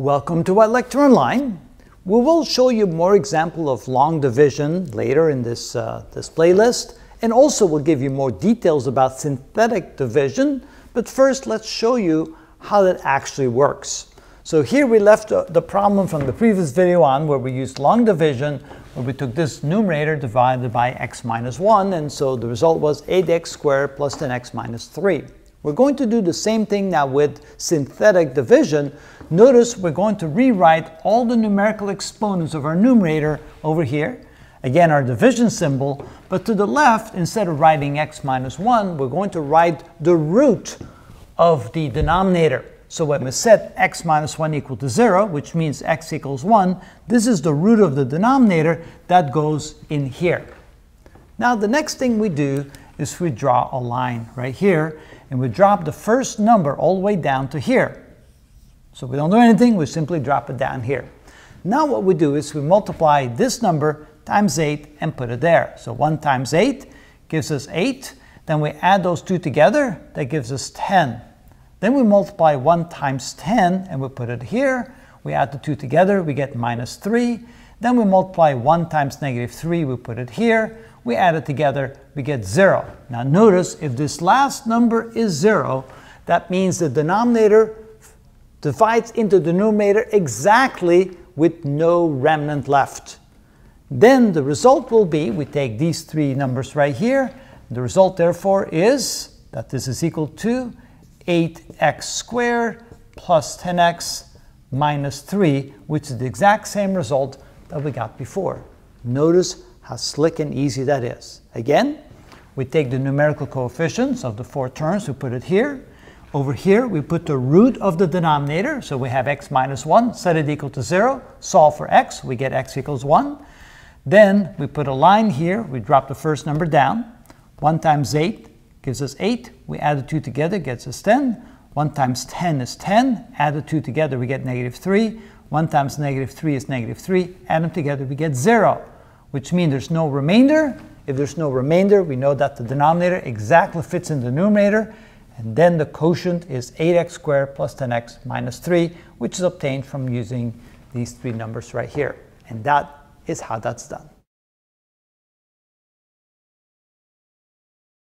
Welcome to What Lecture Online. We will show you more examples of long division later in this playlist, and also we'll give you more details about synthetic division. But first, let's show you how that actually works. So here we left the problem from the previous video on, where we used long division, where we took this numerator divided by x minus 1, and so the result was 8x squared plus 10x minus 3. We're going to do the same thing now with synthetic division. Notice we're going to rewrite all the numerical exponents of our numerator over here. Again, our division symbol. But to the left, instead of writing x minus 1, we're going to write the root of the denominator. So when we set x minus 1 equal to 0, which means x equals 1, this is the root of the denominator that goes in here. Now the next thing we do is we draw a line right here, and we drop the first number all the way down to here. So we don't do anything, we simply drop it down here. Now what we do is we multiply this number times 8 and put it there. So 1 times 8 gives us 8, then we add those two together, that gives us 10. Then we multiply 1 times 10 and we put it here, we add the two together, we get minus 3, then we multiply 1 times negative 3, we put it here, we add it together, we get 0. Now notice, if this last number is 0, that means the denominator divides into the numerator exactly with no remnant left. Then the result will be, we take these three numbers right here, the result therefore is that this is equal to 8x squared plus 10x minus 3, which is the exact same result that we got before. Notice how slick and easy that is. Again, we take the numerical coefficients of the four terms, we put it here. Over here, we put the root of the denominator, so we have x minus 1, set it equal to 0, solve for x, we get x equals 1. Then we put a line here, we drop the first number down. 1 times 8 gives us 8, we add the two together, gets us 10. 1 times 10 is 10, add the two together, we get negative 3. 1 times negative 3 is negative 3, add them together, we get 0, which means there's no remainder. If there's no remainder, we know that the denominator exactly fits in the numerator. And then the quotient is 8x squared plus 10x minus 3, which is obtained from using these three numbers right here. And that is how that's done.